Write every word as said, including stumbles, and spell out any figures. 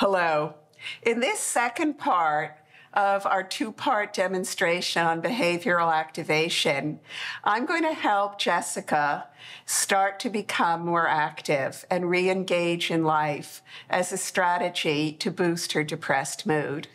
Hello. In this second part of our two-part demonstration on behavioral activation, I'm going to help Jessica start to become more active and re-engage in life as a strategy to boost her depressed mood.